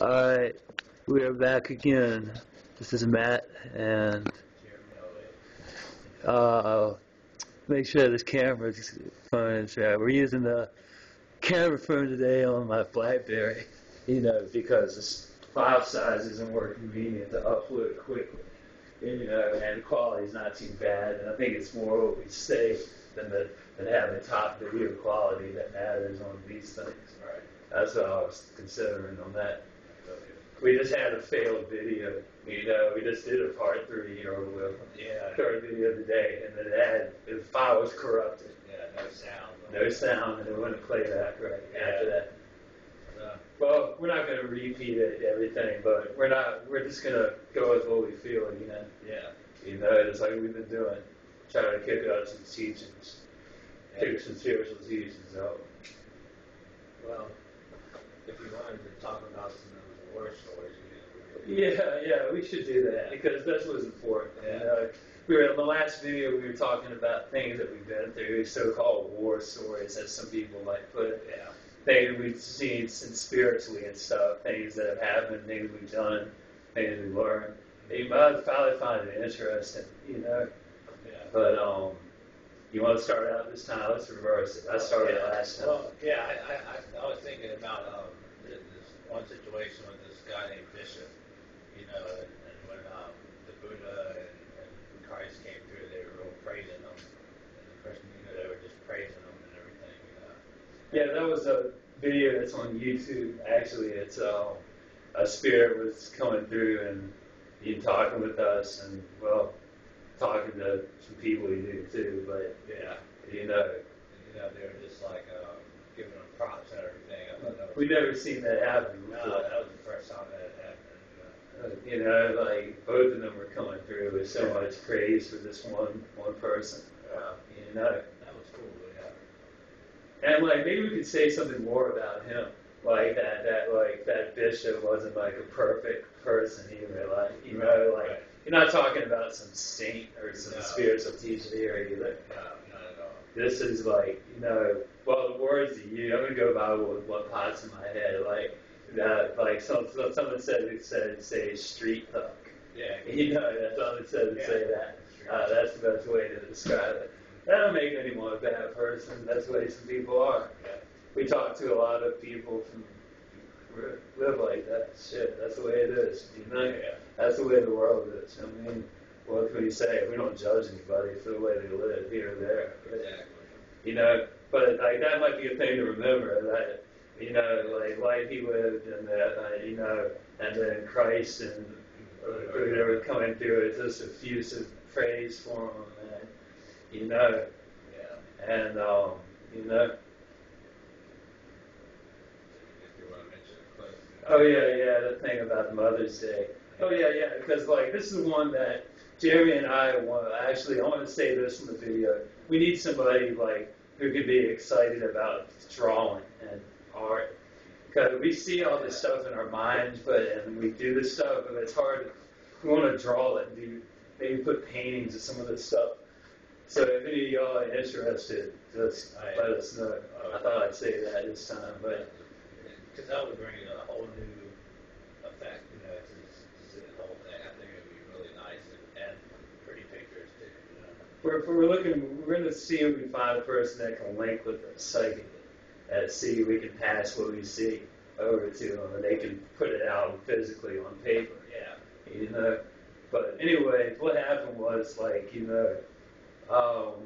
Alright, we are back again. This is Matt and make sure this camera is fine. We're using the camera phone today on my BlackBerry, because this file size isn't more convenient to upload quickly. And the quality's not too bad, and I think it's more what we say than having top video quality that matters on these things. Right. That's what I was considering on that. We just had a failed video, we just did a part 3 or whatever. Yeah. Part video today, and the file was corrupted. Yeah, no sound. No sound, and it wouldn't play back right after that. Well, we're not going to repeat everything, but we're just going to go with what we feel, Yeah. It's like we've been doing, trying to kick out some teachings, kick some spiritual teachings out. Well, if you wanted to talk about some of the war stories, yeah, we should do that, because that's what's important. Yeah. In the last video, we were talking about things that we've been through, so-called war stories, as some people might put it. Yeah. Things we've seen spiritually and stuff, things that have happened, things we've done, things we've learned. You might probably find it interesting, Yeah. But you want to start out this time? Let's reverse it. I started last time. Well, yeah, I was thinking about this one situation with this guy named Bishop, and when the Buddha and Christ came through, they were all praising him. And the person, they were just praising him and everything, Yeah, that was a video that's on YouTube, actually. It's a spirit was coming through and talking with us, and, well, talking to some people he knew, too, but, yeah, they were just, like, giving them props and everything. I don't know. We've never seen that happen before. No, that was the first time that happened. Like, both of them were coming through with so much praise for this one person. That was cool, And, maybe we could say something more about him. That Bishop wasn't, a perfect person either. You're not talking about some saint or some spiritual teacher here either. No, not at all. This is, well, the words of you, I'm going to go by what pops in my head. Someone said say street thug. Yeah. That's all it said to say that. That's the best way to describe it. That don't make anyone a bad person. That's the way some people are. Yeah. We talk to a lot of people who live like that. Shit, that's the way it is. Yeah. That's the way the world is. I mean, what can we say? We don't judge anybody for the way they live here or there. Exactly. But that might be a thing to remember. That like he lived and that and then Christ and whatever coming through is just effusive praise for him. And, and If you want to mention it close. Oh yeah, the thing about Mother's Day. Oh yeah, because this is one that Jeremy and I I want to say this in the video. We need somebody who could be excited about drawing and art, because we see all this stuff in our minds, and we do this stuff, but it's hard. We want to draw it and maybe put paintings of some of this stuff. So if any of y'all are interested, just let us know. I thought I'd say that this time, because that would bring a whole new effect, to the whole thing. I think it would be really nice and pretty pictures too. We're going to see if we find a person that can link with us psychically, see if we can pass what we see over to them, and they can put it out physically on paper. Yeah, But anyway, what happened was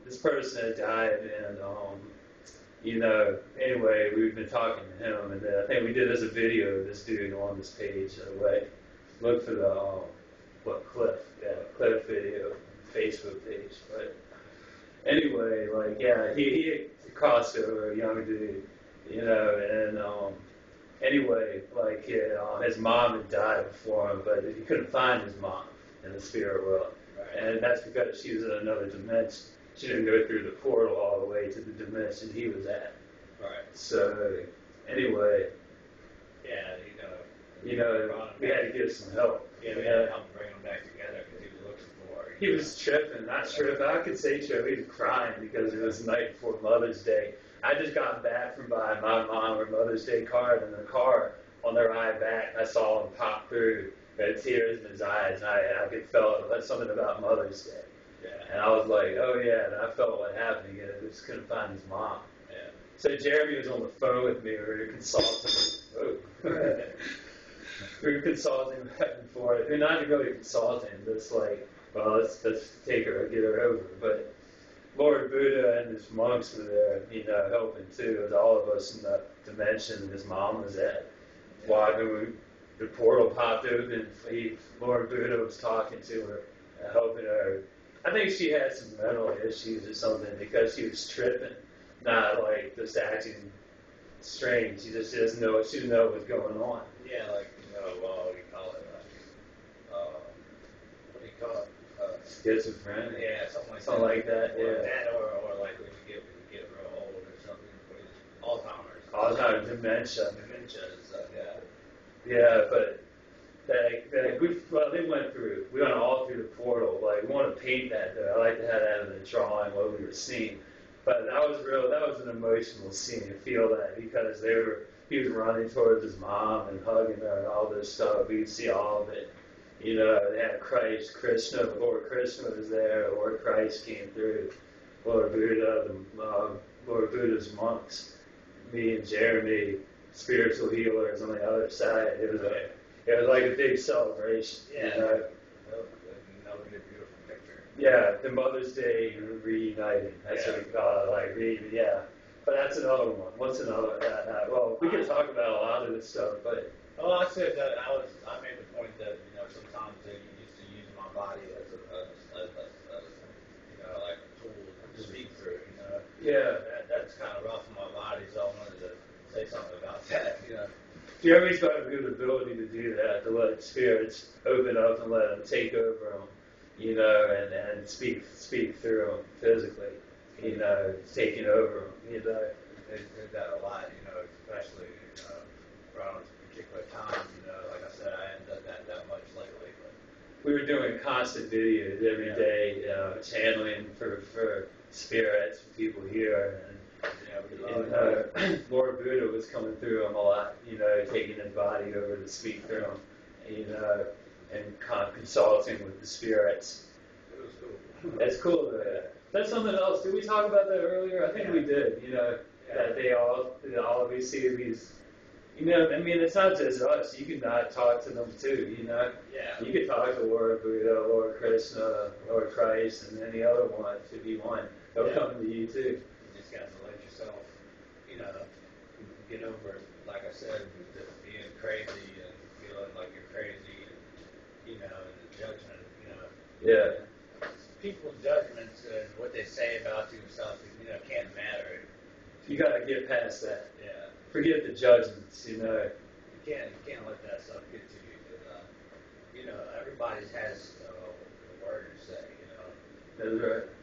this person had died, and anyway, we've been talking to him, and I think we did a video of this dude on this page. Look for the Cliff video, Facebook page. But anyway, he crossed over a young dude, and anyway, his mom had died before him, but he couldn't find his mom in the spirit world. Right. And that's because she was in another dimension. She didn't go through the portal all the way to the dimension he was at. Right. So, anyway, we had to give some help. Yeah, we had to help bring him back together because he was looking for her. He was tripping, not tripping. I could say tripping. He was crying because it was the night before Mother's Day. I just got back from buying my mom her Mother's Day card in the car on the ride back, I saw him pop through, had tears in his eyes, and I could feel it. That's something about Mother's Day. Yeah. And I was like, oh, yeah, and I felt what happened. He just couldn't find his mom. Yeah. So Jeremy was on the phone with me. We were consulting. We were consulting back and forth. We're not really consulting, but it's like, well, let's take her and get her over. But Lord Buddha and his monks were there, helping too, with all of us in the dimension his mom was at. Yeah. The portal popped open, Lord Buddha was talking to her, helping her. I think she had some mental issues or something because she was tripping, not like just acting strange. She just didn't know what was going on. Yeah, like, what do you call it? What do you call it? Schizophrenia. Yeah, something like that. Or yeah. That, or like when you get real old or something. Alzheimer's. Dementia and stuff, yeah. Yeah, but they went through. We went all through the portal. Like, we want to paint that though. I like to have that in the drawing what we were seeing. But that was an emotional scene to feel that because he was running towards his mom and hugging her and all this stuff. We could see all of it. They had Krishna, Lord Krishna was there, Lord Christ came through, Lord Buddha, Lord Buddha's monks, me and Jeremy, spiritual healers on the other side. It was like a big celebration. Yeah. That would be a beautiful picture. Yeah, the Mother's Day reuniting. That's what we call it. But that's another one. What's another? Well, we can talk about a lot of this stuff, but. Well, I said that I made the point that sometimes they used to use my body as a like a tool to speak through. Yeah. That's kind of rough in my body, so I wanted to say something about that. Jeremy's got a good ability to do that, to let spirits open up and let them take over them, and speak through them physically, taking over them. They did that a lot, especially around particular time, like I said, I haven't done that much lately. But we were doing constant videos every day, channeling for spirits, for people here, and Lord Buddha was coming through him a lot, taking his body over to speak through him, and consulting with the spirits. It was cool. That's cool. That's something else. Did we talk about that earlier? I think we did, that they all of these see these. It's not just us. You can talk to them too, Yeah. You could talk to Lord Buddha, Lord Krishna, Lord Christ, and any other one. It should be one. They'll come to you too. You just got to let yourself, get over it. Like I said, being crazy and feeling like you're crazy, and, and the judgment, Yeah. People's judgments and what they say about you and stuff, can't matter. You got to get past that. Yeah. Forget the judgments, You can't let that stuff get to you. Everybody has a word to say, That's right.